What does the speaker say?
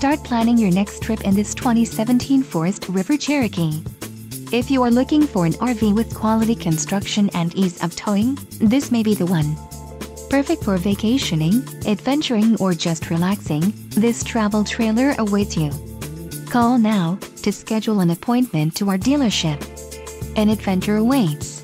Start planning your next trip in this 2017 Forest River Cherokee. If you are looking for an RV with quality construction and ease of towing, this may be the one. Perfect for vacationing, adventuring, or just relaxing, this travel trailer awaits you. Call now to schedule an appointment to our dealership. An adventure awaits.